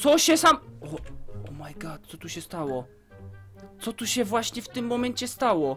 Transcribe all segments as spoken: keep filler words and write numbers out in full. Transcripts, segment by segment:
Co się sam... O, oh my god, co tu się stało? Co tu się właśnie w tym momencie stało?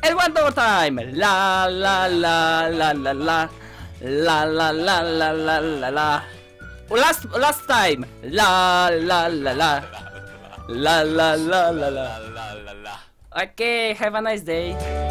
And one more time, la la la la la la, la la la la la la la. Last last time, la la la la, la la la la la la. Okay, have a nice day.